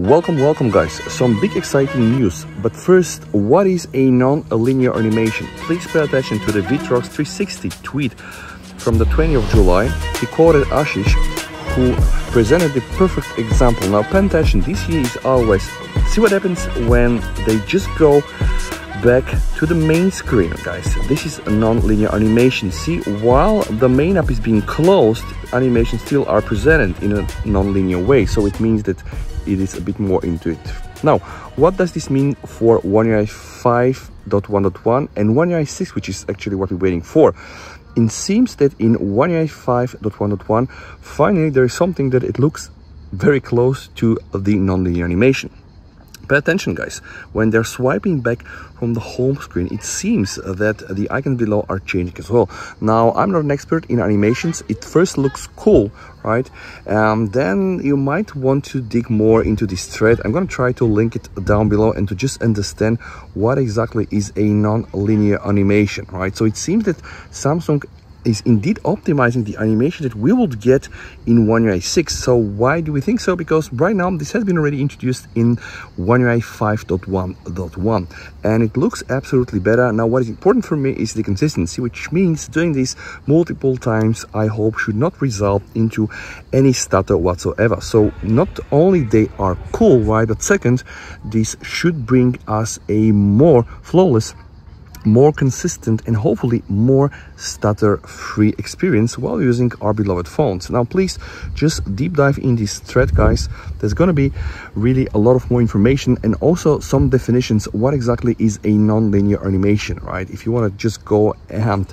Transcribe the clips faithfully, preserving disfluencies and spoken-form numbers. Welcome, welcome guys, some big exciting news. But first, what is a non-linear animation? Please pay attention to the Vetrox three sixty tweet from the twentieth of July. He quoted Ashish, who presented the perfect example. Now pay attention, this year is always, see what happens when they just go back to the main screen, guys. This is a non-linear animation. See, while the main app is being closed, animations still are presented in a non-linear way, so it means that it is a bit more intuitive. Now, what does this mean for One U I five point one point one and One U I six, which is actually what we're waiting for? It seems that in One U I five point one point one, finally there is something that it looks very close to the non-linear animation. Pay attention, guys. When they're swiping back from the home screen, it seems that the icons below are changing as well. Now, I'm not an expert in animations. It first looks cool, right? Um, then you might want to dig more into this thread. I'm going to try to link it down below and to just understand what exactly is a non-linear animation, right? So it seems that Samsung is indeed optimizing the animation that we would get in One U I six. So why do we think so? Because right now this has been already introduced in One U I five point one point one and it looks absolutely better. Now what is important for me is the consistency, which means doing this multiple times I hope should not result into any stutter whatsoever. So not only they are cool, right, but second, this should bring us a more flawless, more consistent and hopefully more stutter-free experience while using our beloved phones. Now, please just deep dive in this thread, guys. There's gonna be really a lot of more information and also some definitions. What exactly is a non-linear animation, right? If you wanna just go and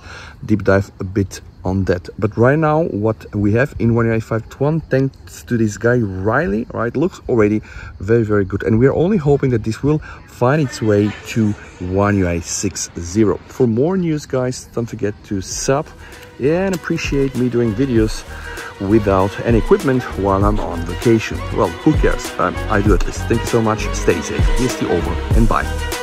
deep dive a bit on that. But right now, what we have in One U I five point one, thanks to this guy Riley, right, looks already very, very good. And we're only hoping that this will find its way to One U I six point zero. For more news, guys, don't forget to sub and appreciate me doing videos without any equipment while I'm on vacation. Well, who cares? Um, I do at least. Thank you so much. Stay safe. Here's the over and bye.